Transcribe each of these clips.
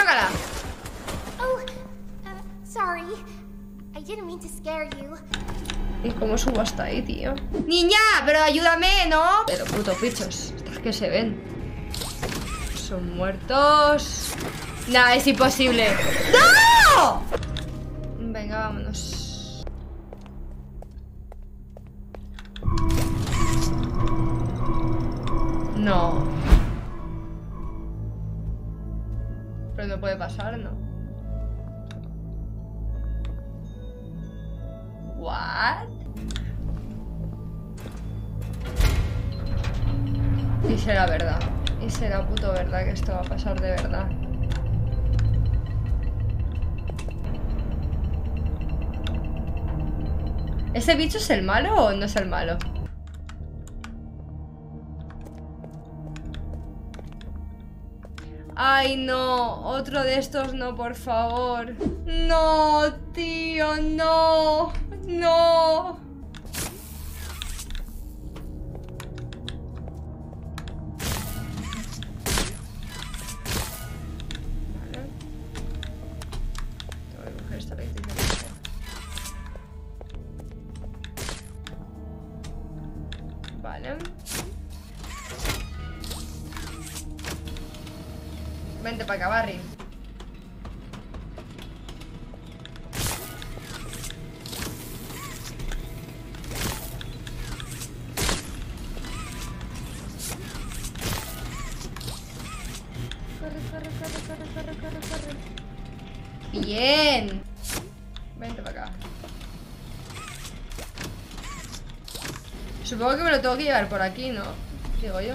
Chócala. ¿Y cómo subo hasta ahí, tío? ¡Niña! ¡Pero ayúdame, ¿no? Pero puto bichos, estos que se ven son muertos. Nah, es imposible. ¡No! Venga, vámonos. No. Pero no puede pasar, ¿no? What? Y será verdad. Y será puto verdad que esto va a pasar de verdad. ¿Ese bicho es el malo o no es el malo? Ay, no, otro de estos no, por favor. No, tío, no. No. Vale. Tengo que coger esta pequeña. Vale. Vente para acá, Barry. Corre. Bien. Vente para acá. Supongo que me lo tengo que llevar por aquí, ¿no? Digo yo.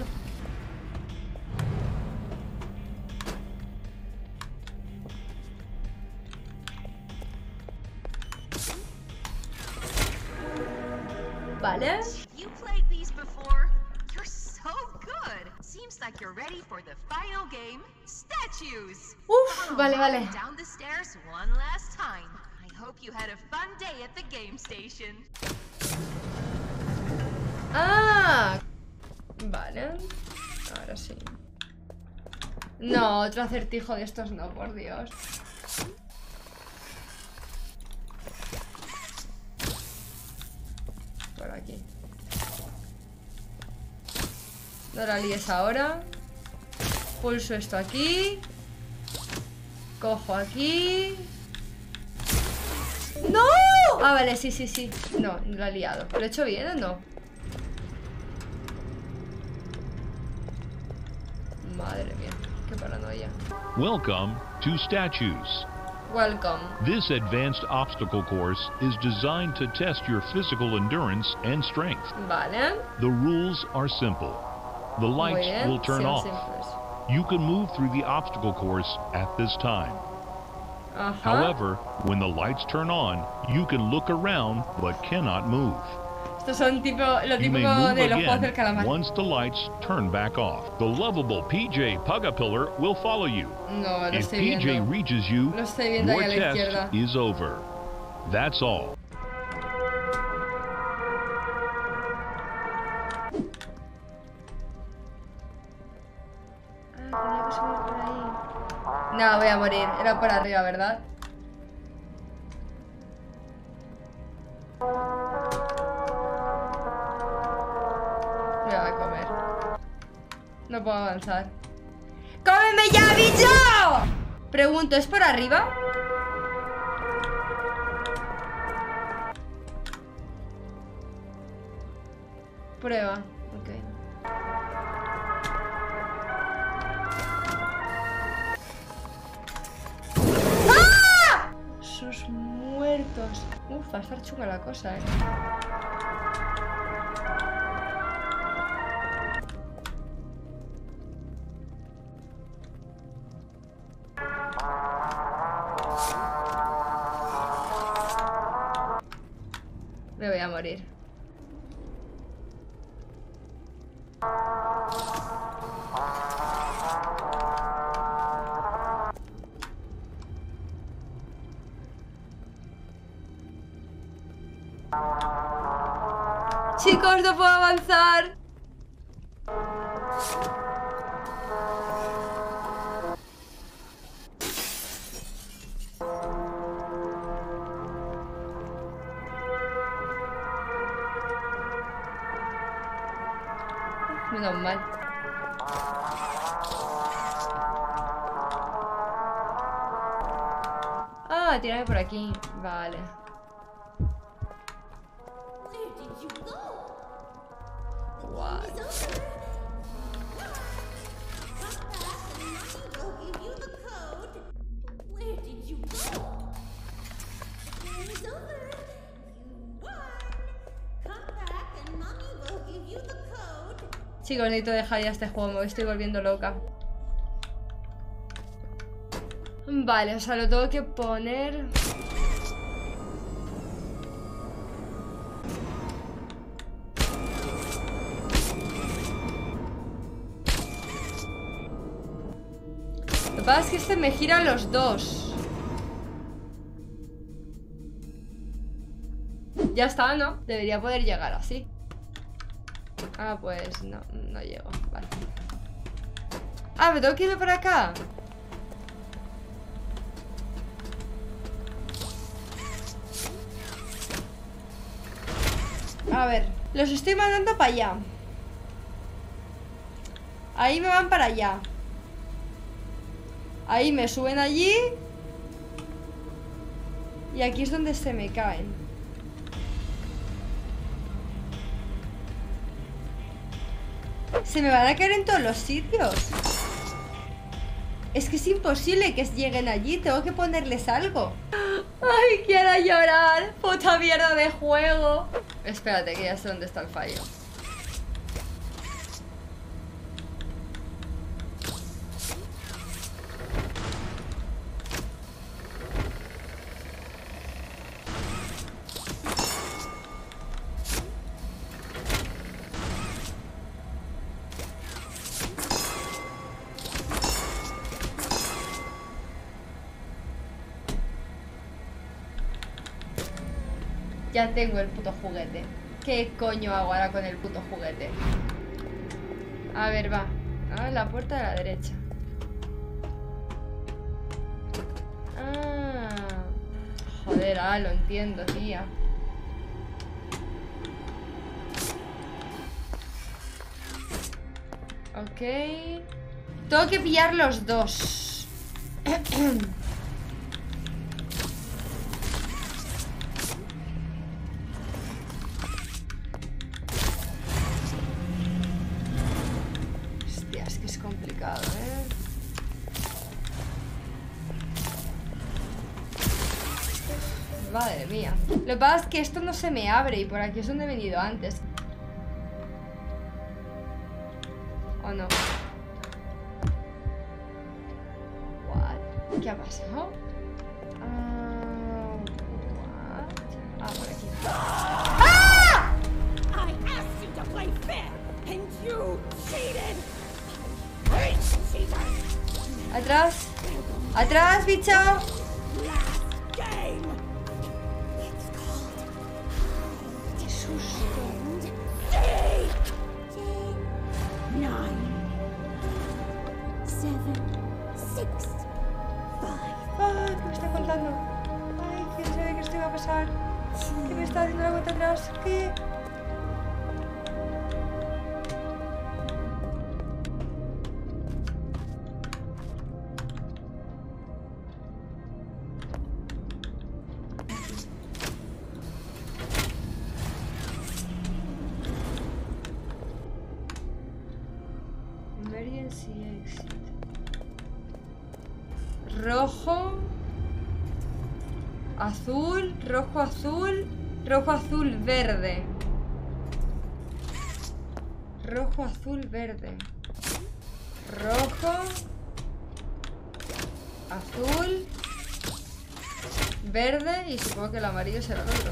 Vale. Uf, vale. Ah, vale. Ahora sí. No, otro acertijo de estos no, por Dios. Por aquí. No la líes ahora. Pulso esto aquí. Cojo aquí. ¡No! Ah, vale, sí. No, lo he liado. ¿Lo he hecho bien o no? Madre mía, qué paranoia. Welcome to statues. Welcome. This advanced obstacle course is designed to test your physical endurance and strength. Vale. The rules are simple. The lights will turn off. You can move through the obstacle course at this time. However, when the lights turn on, you can look around but cannot move. Estos son tipo, lo típico de los juegos del calamar. Once the lights turn back off, the lovable PJ Pugapillar will follow you. No, lo estoy viendo. If PJ reaches you, your test is over. That's all. No, voy a morir. Era por arriba, ¿verdad? Me va a comer. No puedo avanzar. ¡Cómeme ya, bicho! Pregunto, ¿es por arriba? Prueba. Ok. Muertos. Uf, va a estar chunga la cosa, Me voy a morir. Chicos, no puedo avanzar. Menos mal. Ah, tirarme por aquí. Vale. What? Chicos, necesito dejar ya este juego, me estoy volviendo loca. Vale, o sea, lo tengo que poner. Lo que pasa es que este me giran los dos. Ya está, ¿no? Debería poder llegar así. Ah, pues no, no llego, vale. Ah, me tengo que ir para acá. A ver, los estoy mandando para allá. Ahí me van para allá. Ahí me suben allí. Y aquí es donde se me caen. Se me van a caer en todos los sitios. Es que es imposible que lleguen allí. Tengo que ponerles algo. Ay, quiero llorar. Puta mierda de juego. Espérate, que ya sé dónde está el fallo. Ya tengo el puto juguete. ¿Qué coño hago ahora con el puto juguete? A ver, va. Ah, la puerta de la derecha. Ah. Joder, ah, lo entiendo, tía. Ok. Tengo que pillar los dos. Madre mía. Lo que pasa es que esto no se me abre. Y por aquí es donde he venido antes. ¿O no? What? ¿Qué ha pasado? What? Ah, por aquí. ¡Ah! I asked you to play fair and you cheated. Atrás. Atrás, bicho. ¿Qué me está haciendo la cuenta atrás? ¿Qué? Emergency exit. Rojo. Azul, rojo, azul. Rojo, azul, verde. Rojo, azul, verde. Rojo. Azul. Verde. Y supongo que el amarillo será el otro.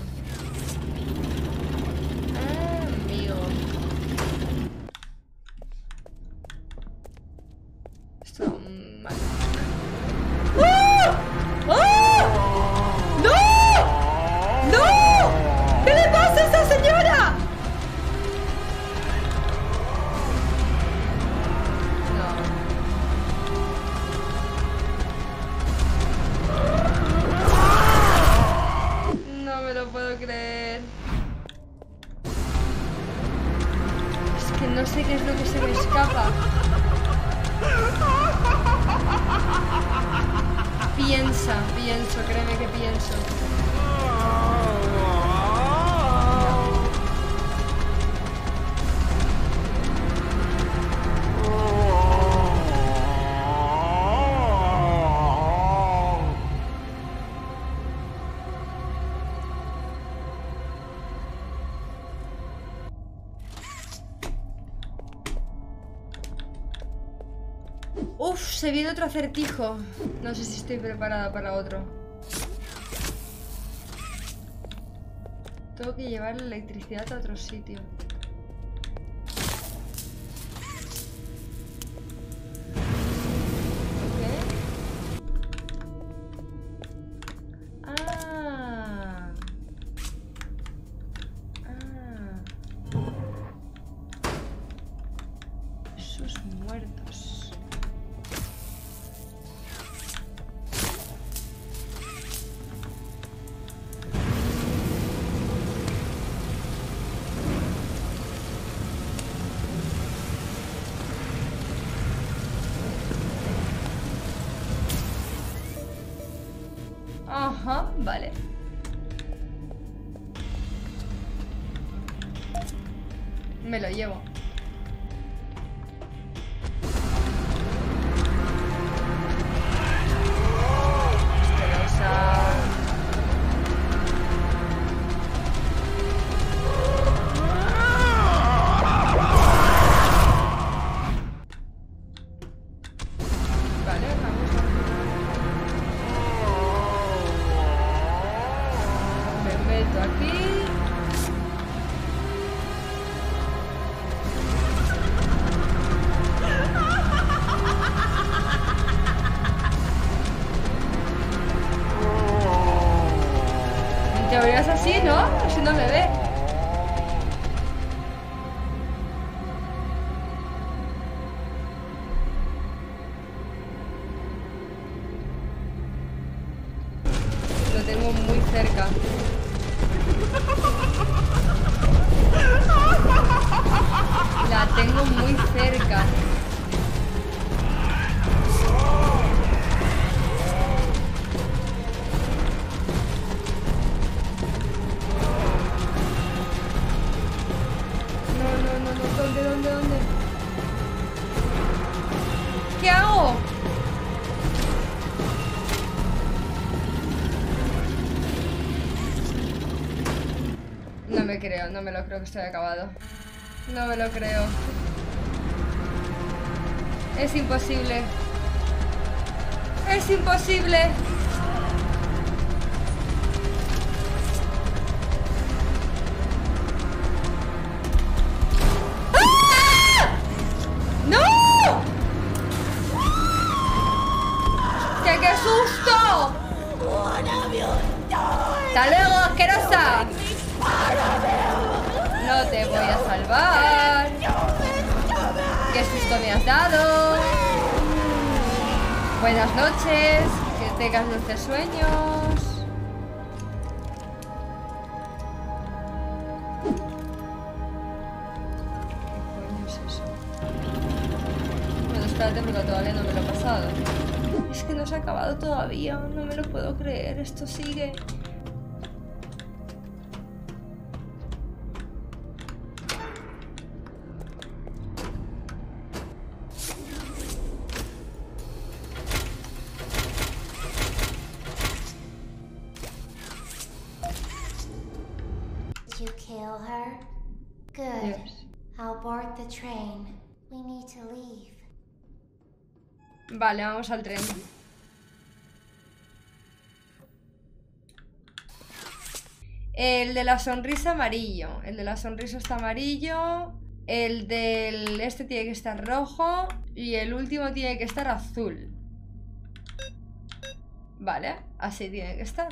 Ah, amigo. Esto es un mal. guapa. Pienso, créeme que pienso. Uf, se viene otro acertijo. No sé si estoy preparada para otro. Tengo que llevar la electricidad a otro sitio. ¿Qué? Esos muertos. Ajá, vale. Me lo llevo. Te abrirás así, ¿no? Así no me ve. Lo tengo muy cerca. La tengo muy cerca. ¿Dónde? ¿Qué hago? No me creo, no me lo creo que estoy acabado. No me lo creo. Es imposible. Es imposible. ¡Hasta luego, asquerosa! No te voy a salvar. ¡Qué susto me has dado! Buenas noches, que tengas dulces sueños. ¿Qué coño es eso? Bueno, espérate porque todavía no me lo he pasado. Es que no se ha acabado todavía, no me lo puedo creer, esto sigue. You kill her? Good. Yes. I'll board the train. We need to leave. Vale, vamos al tren. El de la sonrisa amarillo. El de la sonrisa está amarillo. El del este tiene que estar rojo. Y el último tiene que estar azul. Vale, así tiene que estar.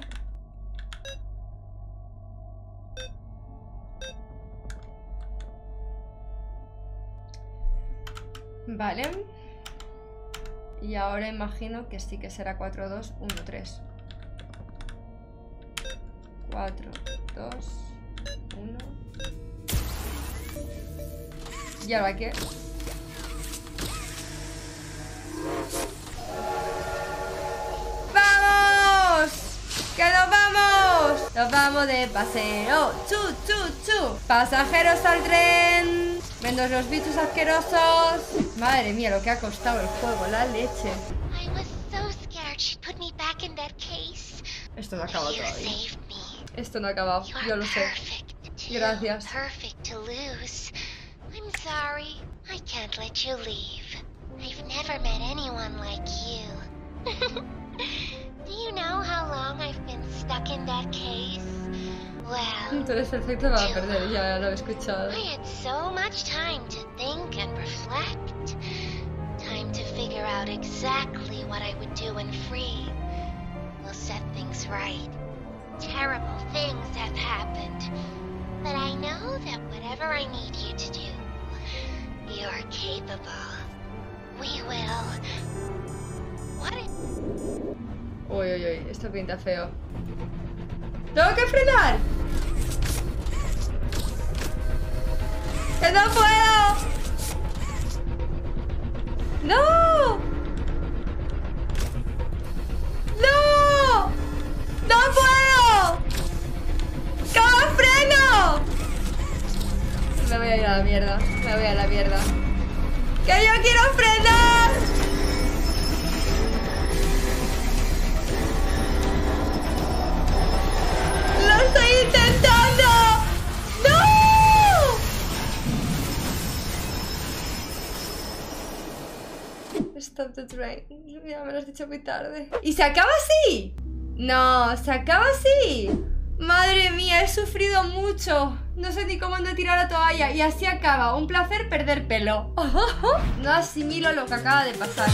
Vale. Y ahora imagino que sí que será 4, 2, 1, 3. 4, 2, 1. ¿Y ahora qué? ¡Vamos! ¡Que nos vamos! ¡Nos vamos de paseo! ¡Chu, chu, chu! ¡Pasajeros al tren! ¡Menos los bichos asquerosos! Madre mía, lo que ha costado el juego, la leche. Esto no acaba todavía. Esto no ha acabado, yo lo sé. Gracias. Tú eres perfecto para perder, ya lo he escuchado. Terrible things have happened, but I know that whatever I need you to do, you're capable. We will. What? Uy, uy, uy, esto pinta feo. ¡Tengo que frenar! ¡Que no puedo! ¡No! Me voy a ir a la mierda, me voy a la mierda. ¡Que yo quiero frenar! ¡Lo estoy intentando! ¡No! Stop the train. Ya me lo has dicho muy tarde. ¿Y se acaba así? No, se acaba así. Madre mía, he sufrido mucho. No sé ni cómo no he tirado la toalla. Y así acaba. Un placer perder pelo. No asimilo lo que acaba de pasar.